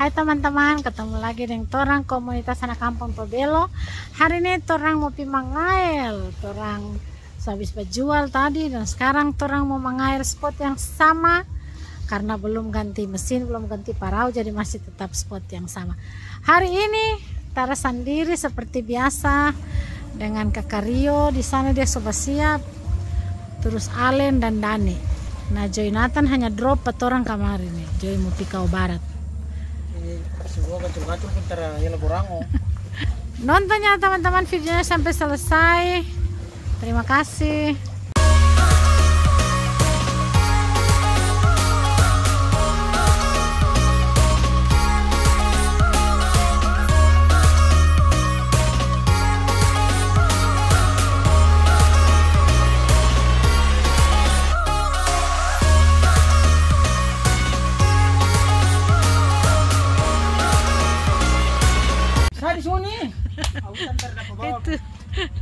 Hai teman-teman, ketemu lagi dengan Torang Komunitas Anak Kampong TOBELO. Hari ini Torang mau pi Mangail. Torang habis berjual tadi dan sekarang Torang mau Mangail spot yang sama. Karena belum ganti mesin, belum ganti parau, jadi masih tetap spot yang sama. Hari ini Taras sendiri seperti biasa dengan Kakario. Di sana dia sudah siap. Terus Alen dan Dani. Nah, Joy Nathan hanya drop ke Torang kemarin nih, Joy Mupika Barat. Nontonnya teman-teman videonya sampai selesai. Terima kasih.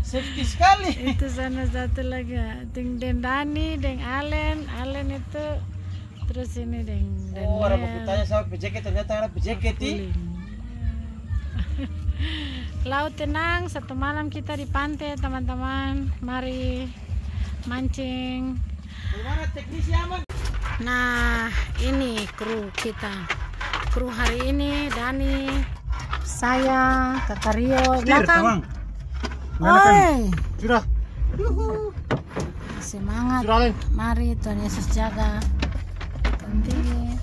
Safety sekali. Itu sana satu lagi, dengan Dani, dengan Alen itu, terus ini dengan Daniel. Oh, orang bertanya sama pejaket, ternyata ada pejaket ini. Laut tenang, satu malam kita di pantai teman-teman. Mari mancing. Nah, ini kru kita. Kru hari ini Dani, saya, Kakario, belakang. Oi, sudah. Yuhu. Semangat. Sudah, mari Tuhan Yesus jaga. Penting.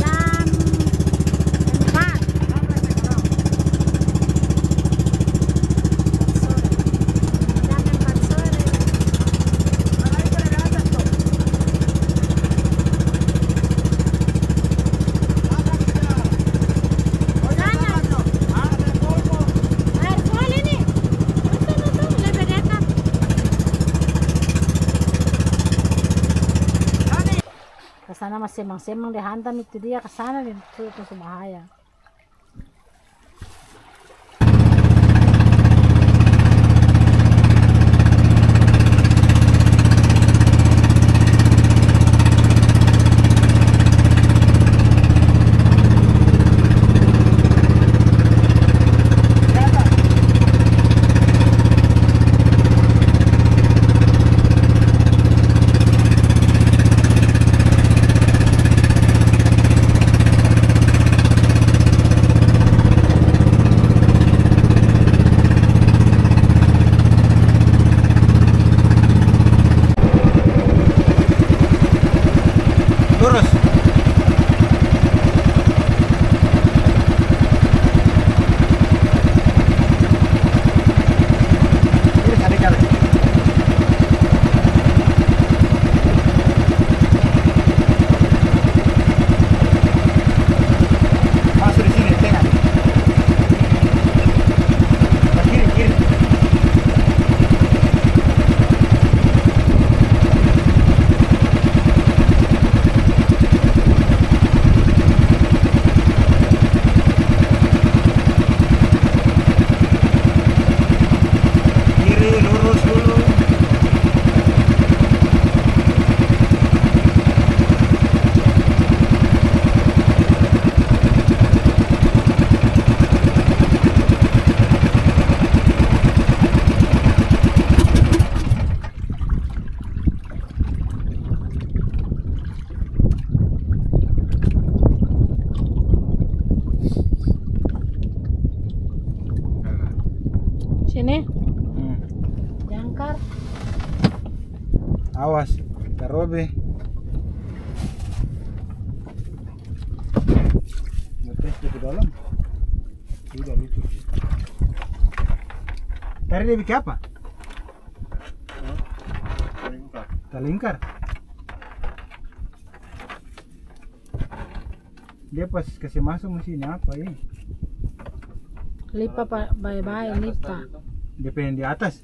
Jam 4. Sana masih semang-semang dihantam itu dia ke sana dan itu bahaya. Sini, jangkar. Awas, terobe. Metes ke dalam. Sudah lucu. Tadi dia bikin apa? Telingkar. Telingkar. Dia pas kasih masuk mesinnya apa ini? Lipa pak, bye-bye lipa. Dia pengen di atas.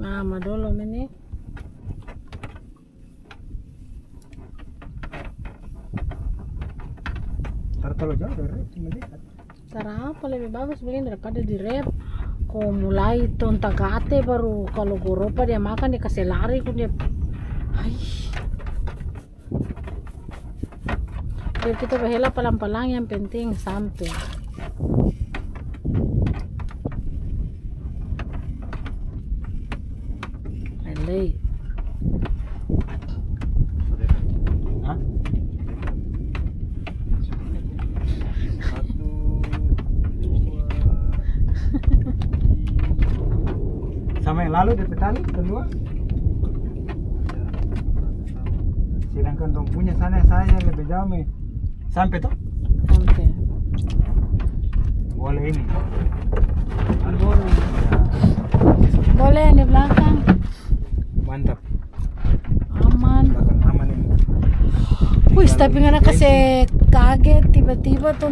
Nah, madolom ini. Terlalu jauh dari rep, cuma dekat. Cara apa lebih bagus begini daripada di rep. Ko mulai tontagate baru kalau goropa dia makan dia kasih lari ku dia. Hai. Biar kita behela pelan-pelan yang penting sampai. Alai. Lalu ditekali kedua, sedangkan dong punya sana saya lebih jauh nih sampai tuh sampai boleh ini boleh boleh di belakang mantap aman belakang aman ini. Wih tapi karena kasih kaget tiba-tiba tuh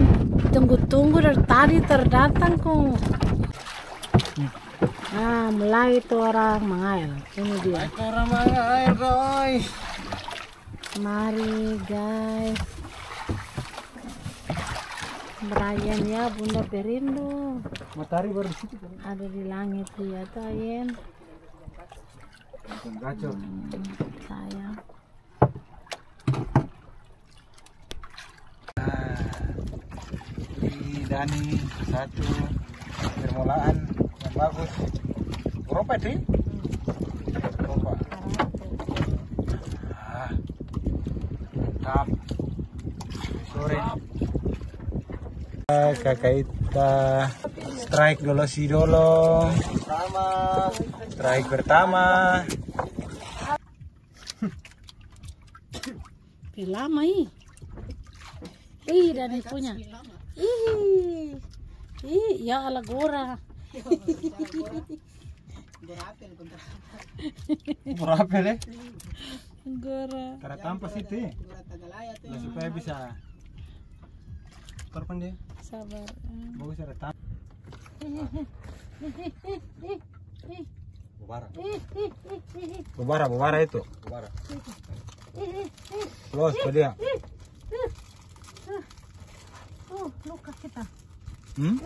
tunggu-tunggu dari tadi terdatang kok. Nah, mulai Torang Mangail. Ini dia. Torang Mangail, Roy. Mari, guys. Berayan ya, Bunda Perindo. Matahari baru situ. Ada di langit ya, Tayen. Kacau. Sayang. Nah, ini Dani satu permulaan yang bagus. Berapa deh? Berapa? Mantap. Sore. Kakak Ita strike dulu si dulu. Strike pertama. Pilama ih. Ih dari punya. Ih. Ih ya ala gora. Berapel kontra. Berapel ya? Gora. Tara tampas itu. Gora supaya bisa. Korban dia. Sabar. Bagus ada tam. Bobara. Bobara, Bobara itu. Bobara. Los dia. Oh, luka kita. Hmm?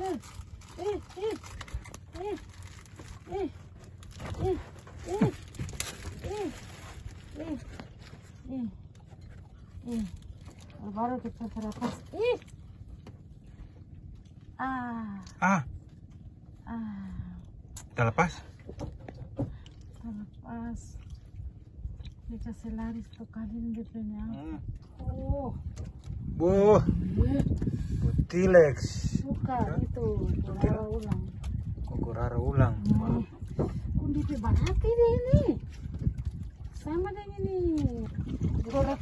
Baru kita serapas. Kita lepas. Kita lepas. Dikasih lari satu kali di depannya. Oh. Buh. Butilex. Buka itu. Kurara ulang. Kurara ulang. Kundi berarti deh ini. Sama dengan ini. Kurara.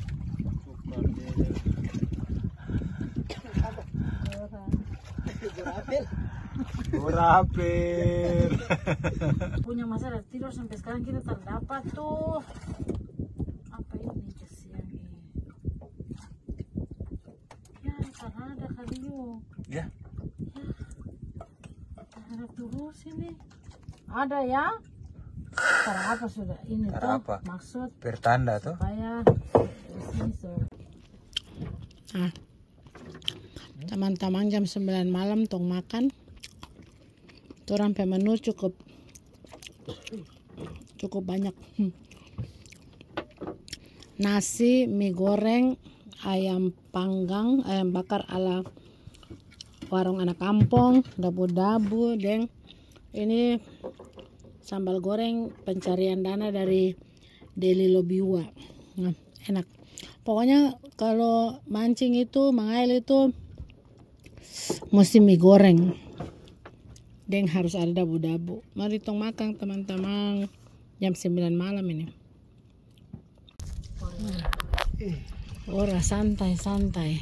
Gurapir. Punya masalah tidur sampai sekarang kita terdapat tuh. Apa ini kesian ini? Ya, karena ada Kakario. Ya. Ada terus ini. Ada ya? Apa sudah ini tuh? Maksud pertanda tuh. Supaya nah, teman-teman jam 9 malam tong makan. Torang pe menu cukup banyak. Nasi, mie goreng, ayam panggang, ayam bakar ala warung anak kampong, dabu-dabu, deng. Ini sambal goreng pencarian dana dari Deli Lobiwa. Nah, enak. Pokoknya kalau mancing itu, Mangail itu mesti mie goreng. Deng harus ada dabu-dabu. Mari tong makan teman-teman jam 9 malam ini. Ora santai-santai.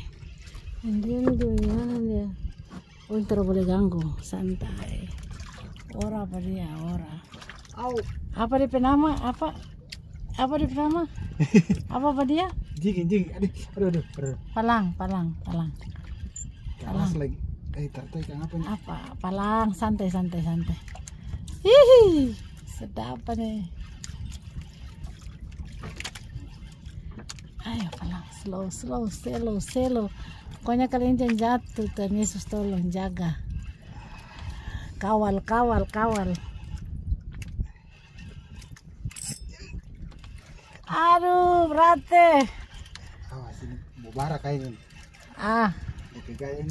Andian dunia dia. Untar boleh ganggu, santai. Ora apa dia, ora. Au. Apa dia penama? Apa dia penama? Apa dia? Jing. Aduh. Palang. Palang lagi. Apa? Palang, santai. Hihi, sedap nih. Ayo palang, slow. Pokoknya kalian jangan jatuh, Tuhan Yesus tolong jaga. Kawal. Aduh, berat deh. Awas ini Bobara kayaknya. Dipegangin.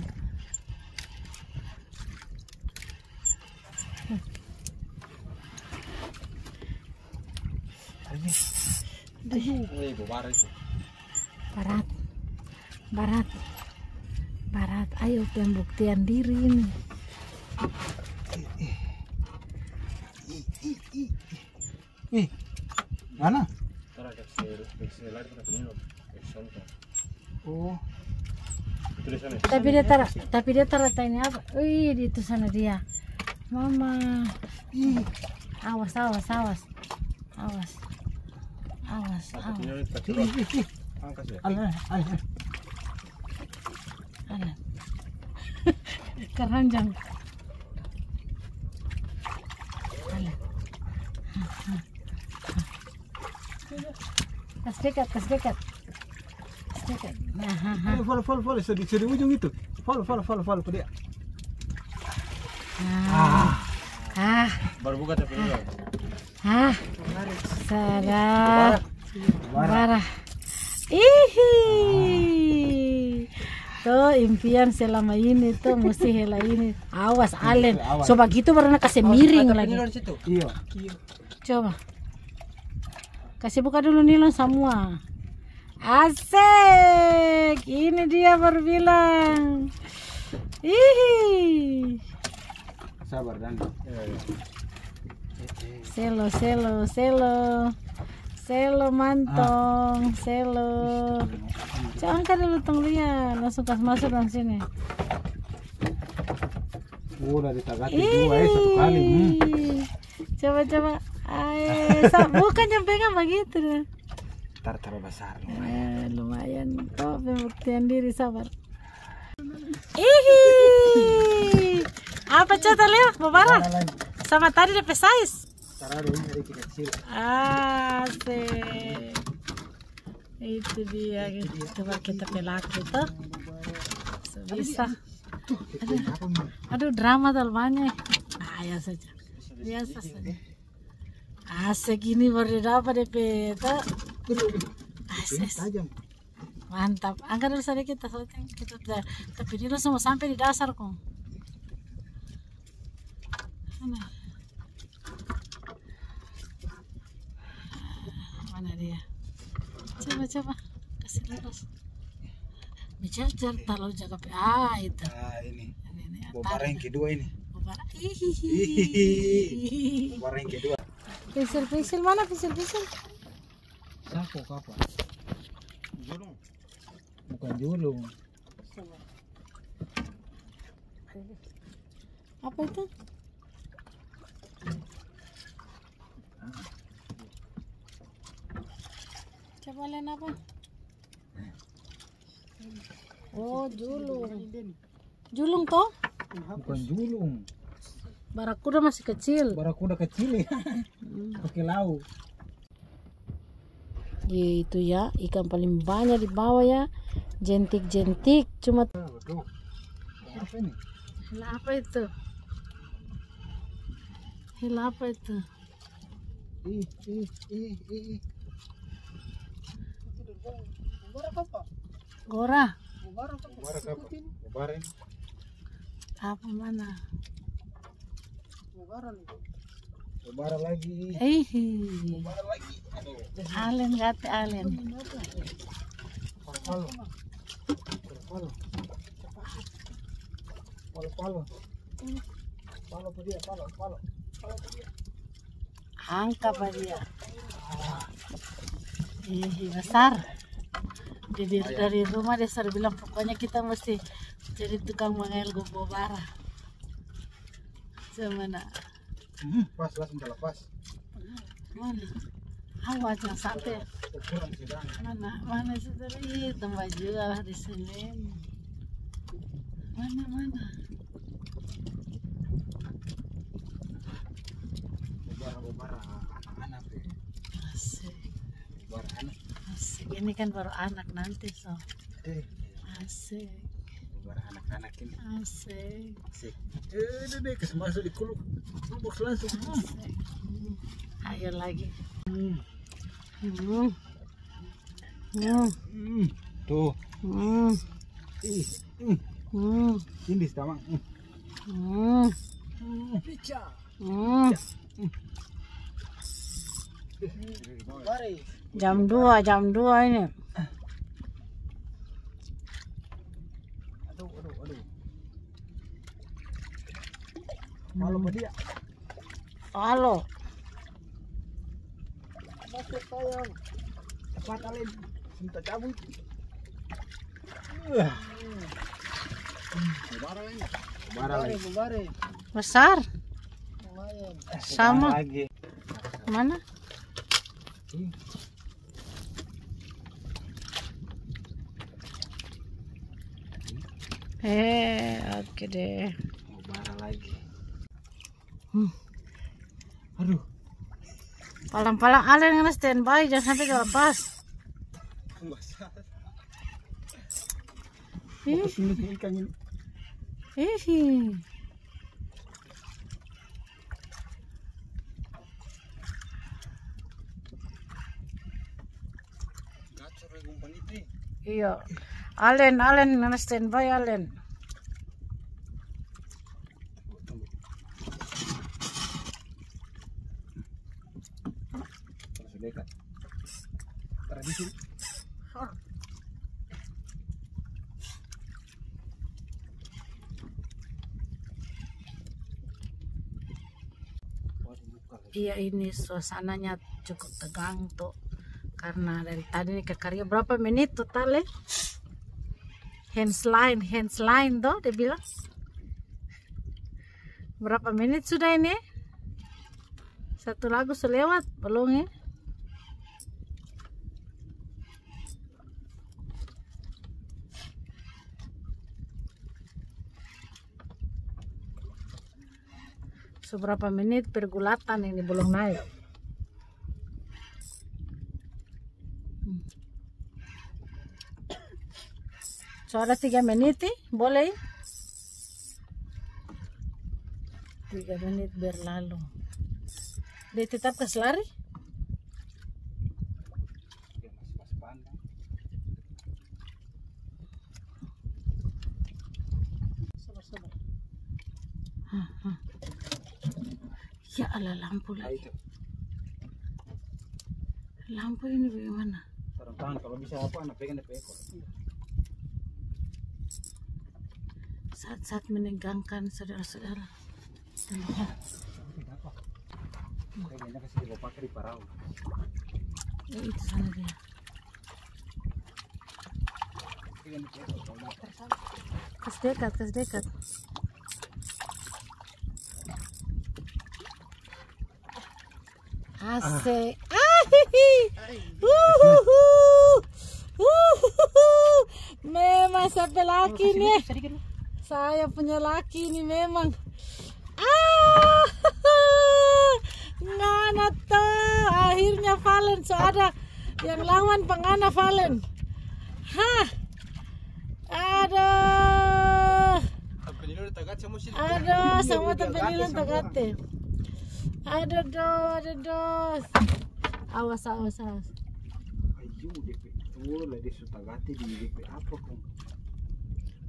Barat, ayo pembuktian diri ini. Mana? Oh. Tapi dia terletaknya apa? Wih, di itu sana dia. Mama. Awas. Alen. Keranjang. Alen. Kas dekat. Follow di ujung itu. Follow dia. Baru buka tapi enggak. Salah. Marah. Tuh impian selama ini tuh mesti hela ini. Awas Alen. Coba gitu warna kasih miring lagi. Coba. Kasih buka dulu nilon semua. Asik. Ini dia baru bilang. Sabar Dani. Selo mantong, selo. Coba angkat dulu tong lihat, langsung kas masuk dalam sini. Udah ditagati dua satu kali. Coba. Bukannya pegang begitu deh. Terlalu besar lumayan. Lumayan. Toh pembuktian diri sabar. Apa coba lihat Bobara? Sama tadi lebih size. Asik. Itu dia gitu. Coba kita pelaki tuh bisa. Aduh drama terlalu banyak. Ayo saja biasa saja. Asik ini baru dapat DP tuh. Asik mantap. Angkat dulu saja kita soalnya kita udah tapi ini semua sampai di dasar kok. Mana dia? Coba kasih lepas. Bicara taruh jaga itu. Ini. Bobara yang kedua ini. Bobara yang kedua. Pisil mana pisil? Sapu apa? Julung. Bukan julung. Apa itu? Coba Len apa? Oh julung toh? Bukan julung. Barakuda masih kecil. Barakuda kecil ya. Pakai lauk. Itu ya ikan paling banyak di bawah ya. Jentik cuma. Apa ini? Hela apa itu? Gora. Apa mana? Gora lagi. Aduh. Alen. Palo. Angkat dia. Besar. Dari rumah desa bilang pokoknya kita mesti jadi tukang Mangail Bobara. Semana. Pas langsung lepas. Mana? Awas jangan sampai. Mana itu tadi tambah juga di sini. Mana? Bobara anak deh. Asik. Ini kan baru anak nanti so. Asik. Bobara anak. anak ini. Asik. Asik. Deh, masuk di kuluk. Lubuk langsung. Asik. Air lagi. Tuh. Ini sama. Pica. Jam 2 ini. Aduh. Halo dia. Halo. Masuk sayang. Cepat Alen, minta cabut. Bobara. Besar. Sama lagi. Mana? Oke deh. Bobara lagi. Aduh. Palang-palang Alen yang standby, jangan sampai lepas. Iya. Alen standby Alen. Tradisi. Iya, ini suasananya cukup tegang tuh karena dari tadi nih Kakario berapa menit total ya? Handsline tuh dia bilang. Berapa menit sudah ini? Satu lagu selewat belum ya? Seberapa menit pergulatan ini belum naik. Suara 3 menit boleh. 3 menit berlalu. Dia tetap ke selari. Sabar. Ya Allah, lampu lagi. Lampu ini bagaimana? Tahan, kalau bisa apa anak pegang ekor. Saat-saat menegangkan saudara-saudara. Kayaknya kasih bawa pakai di parau. Itu sana dia. Kes dekat. Asik. Memang sampai laki nih. Saya punya laki nih memang. Ngana tuh. Akhirnya Valen ada yang lawan pengana Valen. Hah. Aduh, sama tempenilan tagate. Aduh dos. Awas. Ayo DP tuh lagi sutagati di DP apa kok?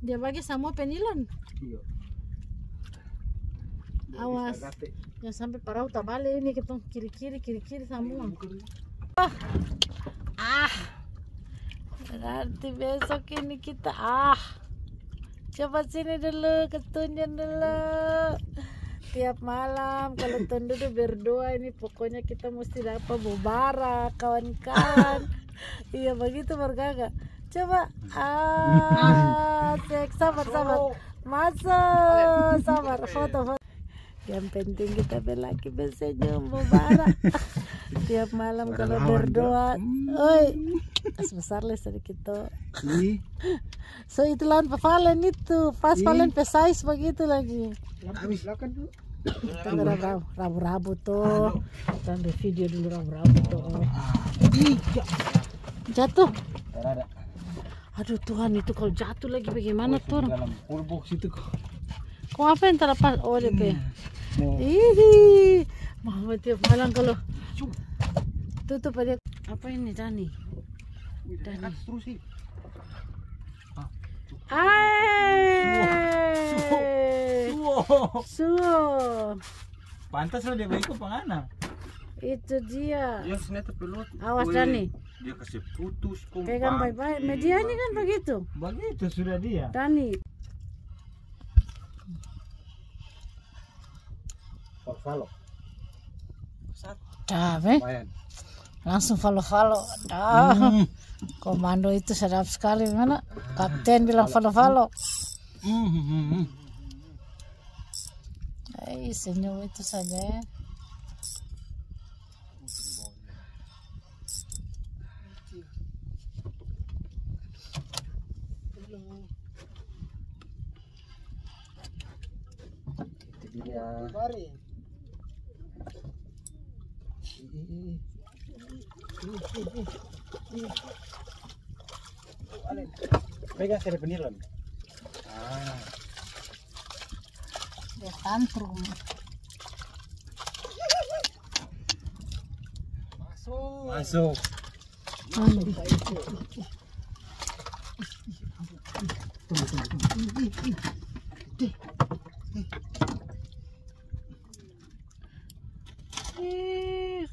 Dia bagi sama penilon. Iya. Awas. Jangan sampai parau tabale ini kita kiri-kiri sambung. Berarti besok ini kita coba sini dulu ketunjan dulu. Tiap malam kalau Tun duduk berdoa ini pokoknya kita mesti dapat Bobara kawan-kawan. Iya begitu bergaga. Coba cek sabar. Masuk sabar foto. Yang penting kita berlaki bersenyum Bobara. Tiap malam kalau berdoa. Oi. Sebesar lah sedikit tuh. So itu lawan Valen itu. Pas Valen pesais begitu lagi. Habis lah kan tuh. Rabu-rabu tuh. Kita ambil video dulu rabu-rabu tuh. Jatuh. Aduh Tuhan, itu kalau jatuh lagi bagaimana Torang? Dalam pulbox itu kok. Kok apa yang terlepas? Oh dia pe. Ih, Mama tiap malam kalau tutup aja. Apa ini Dani? Dani. Suo. Pantas lo dia berikut pengana. Itu dia. Dia ternyata pelot. Awas Dani. Dia kasih putus kumpulan. Pegang baik-baik. Medianya kan begitu. Begitu sudah dia. Dani. Follow. Capek. Langsung follow. Dah. Komando itu sedap sekali mana? Kapten bilang follow. Hai, senyum itu saja ya. Pegang saya penilon. Dia tantrum. Masuk.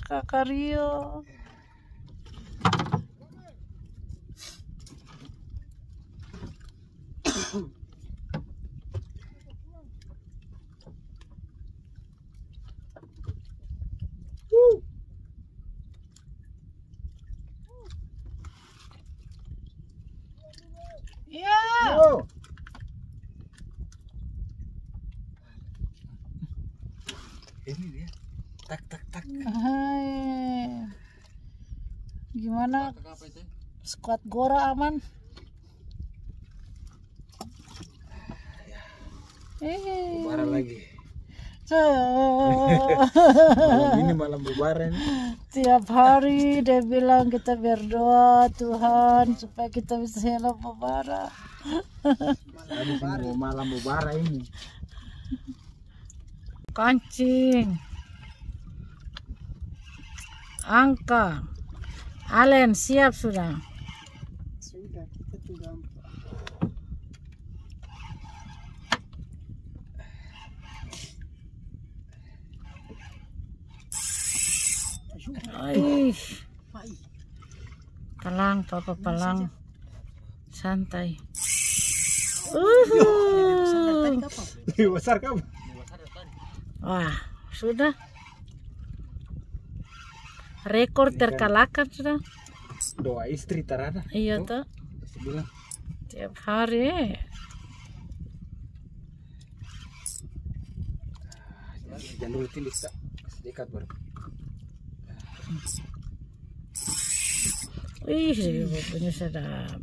Kakario. Ini dia. Tak. Hai. Gimana? Squad Gora aman? Bobara lagi. Ini malam Bobara ini. Tiap hari dia bilang kita berdoa Tuhan supaya kita bisa hilang Bobara. Malam Bobara ini. Kancing, angka, Alen siap sudah. Sudah kita sudah. Pelang, papa pelang, santai. Besar kamu. Wah, sudah. Rekor terkalahkan sudah. Doa istri terada. Iya toh. Tiap hari. Jangan dulu tilik tak. Dekat baru. Wih, punya sedap.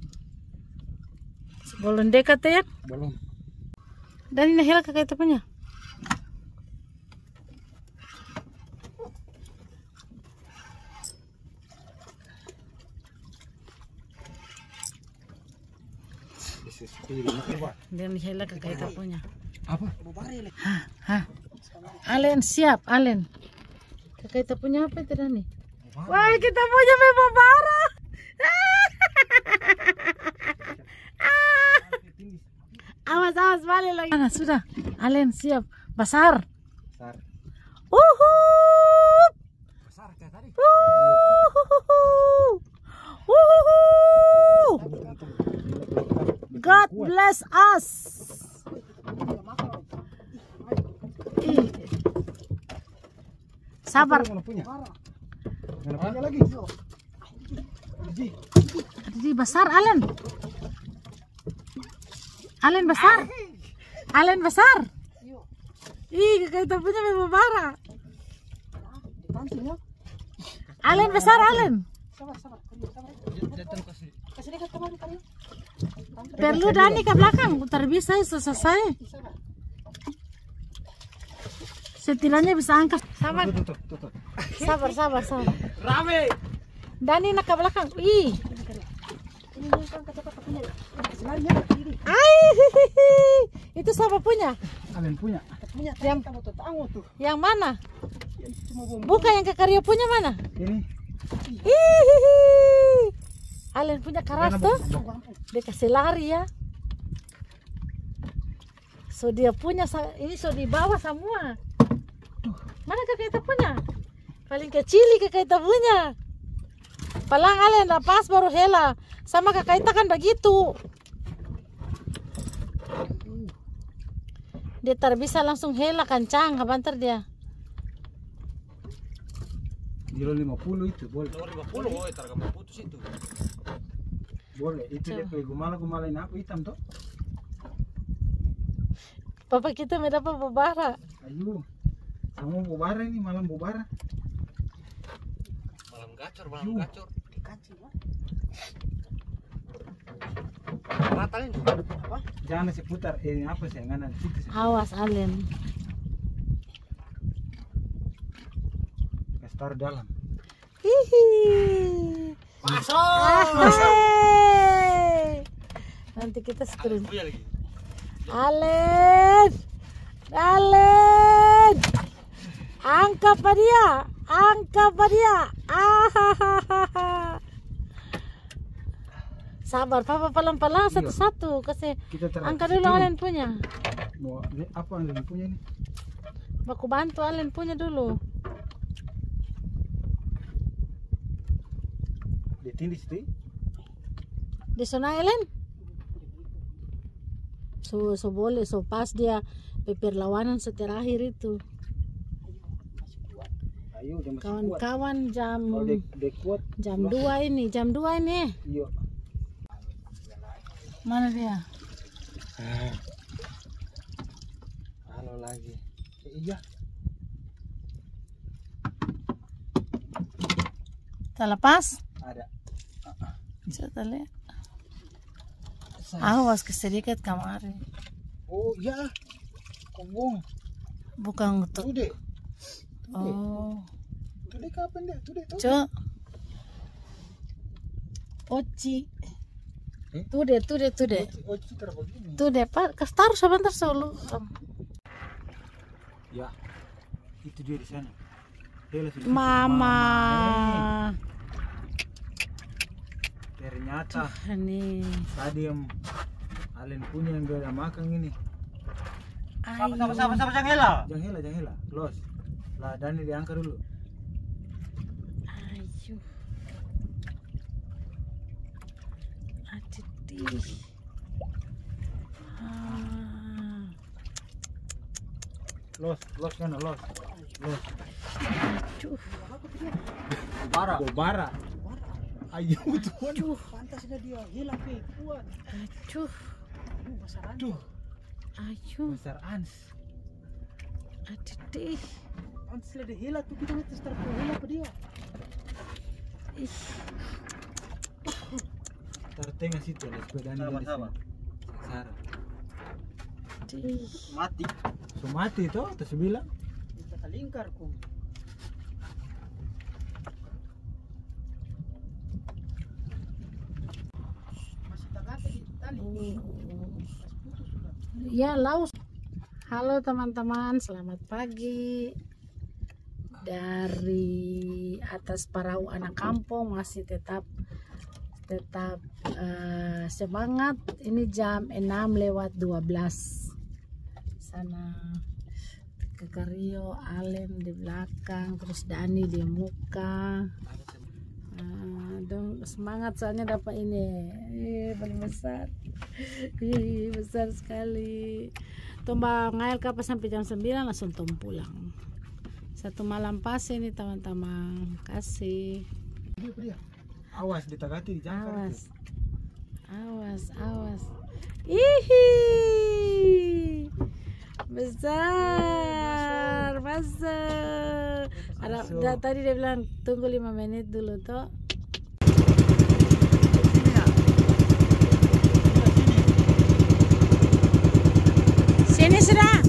Belum dekat ya? Belum. Dan ini hal kakak itu punya. Dia Michaela kakak itu punya. Apa? Alen siap, Alen. Kakak itu punya apa itu Dani? Wah, kita punya Bobara. Awas balik lagi. Nah, sudah. Alen siap. Besar. Besar. Besar kayak tadi. God bless us. Sabar. Jadi besar Alen. Alen besar. Alen besar. Ih, kayak tapunya memang marah. Alen besar Alen. Sabar. Kasih dekat kemari kali. Perlu Dani ke belakang, putar bisa selesai. Setidaknya bisa angkat. Sabar. Rame. Dani nak ke belakang. Ih. Itu siapa punya? Alen punya. Yang mana? Bukan yang Kakario punya mana? Ini. Alen punya karas tuh. Dia kasih lari ya. So dia punya ini so dibawa semua. Mana kakak Ita punya? Paling kecil kakak Ita punya. Palang Alen lepas baru Hela. Sama kakak Ita kan begitu. Dia tak bisa langsung Hela kencang, kapanter dia. Kilo 50 itu boleh. 50 oh tar kamu putus itu. Boleh, itu dia gumala-gumalain aku hitam toh. Papa kita mendapat Bobara. Ayo. Kamu Bobara ini malam Bobara. Malam gacor, malam Yuh. Gacor. Dikacil lah. Ratalin apa? Jangan si putar ini apa sih yang kanan situ. Awas Alen. Kastar dalam. Hihi. Masuk. Hey. Nanti kita screen. Alen. Alen. Angkap dia, angkap dia. Ahahaha. Sabar, papa pelan-pelan satu-satu kasih. Angkat dulu Alen punya. Apa Alen punya ini? Aku bantu Alen punya dulu. Di tindis di. Di sana Alen. So boleh, so pas dia pepir lawanan seterakhir itu. Kawan-kawan jam 2 ini. Iya. Mana dia? Halo lagi. Iya. Kita lepas? Ada. Coba lihat. Awas kesedikat kemarin. Oh iya. Kobong. Bukan untuk. Tuh deh. Oh. Tuh kapan dia? Tuh deh. Cok. Oci. Tuh deh. Tuh deh Pak, taruh sebentar solo. Ya. Itu dia di sana. Mama. Ternyata nih. Tadi yang Alen punya yang dia makan ini. Sabar jangan hela. Los. Lah Dani diangkat dulu. Ayo. Los. Aduh. Bobara. Ayo tuan. Aduh, pantasnya dia hilang ke kuat. Aduh. Aduh. Ayo. Besar ans. Aduh deh. Ans lede hilang tuh kita mesti terpukul hilang ke dia. Ih. Tertengah situ les pedani sama Sarah. Mati. So mati toh, terus bilang. Kita kalingkar kum. Ya laus. Halo teman-teman, selamat pagi dari atas perahu anak kampung. Masih tetap semangat. Ini jam 6:12 sana. Kakario, Alen di belakang, terus Dani di muka. Dong semangat soalnya dapat ini. Paling besar. Besar sekali. Mangail kapan sampai jam 9 langsung pulang. Satu malam pas ini teman-teman. Kasih. Awas ditagati jangan. Awas. Ihi. Besar. Ada tadi dia bilang tunggu 5 menit dulu toh. Sini sudah.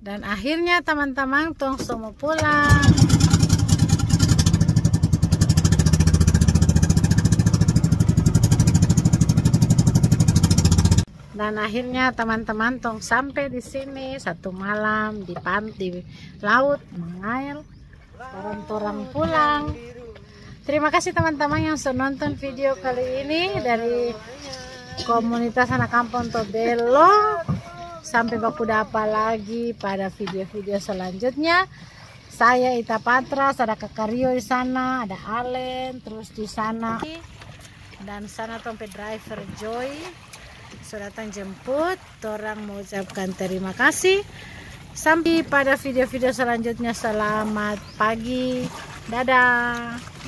Dan akhirnya teman-teman Tongso mau pulang. Dan akhirnya teman-teman Tong sampai di sini satu malam di pantai laut Mangail. Torang-torang pulang. Terima kasih teman-teman yang sudah nonton video kali ini dari Komunitas Anak Kampong Tobelo. Sampai Barakuda apa lagi pada video-video selanjutnya. Saya Ita Patra, ada Kakario di sana, ada Alen, terus di sana dan sana Tompe driver Joy. Sudah datang jemput, Torang mengucapkan terima kasih. Sampai pada video-video selanjutnya. Selamat pagi, dadah.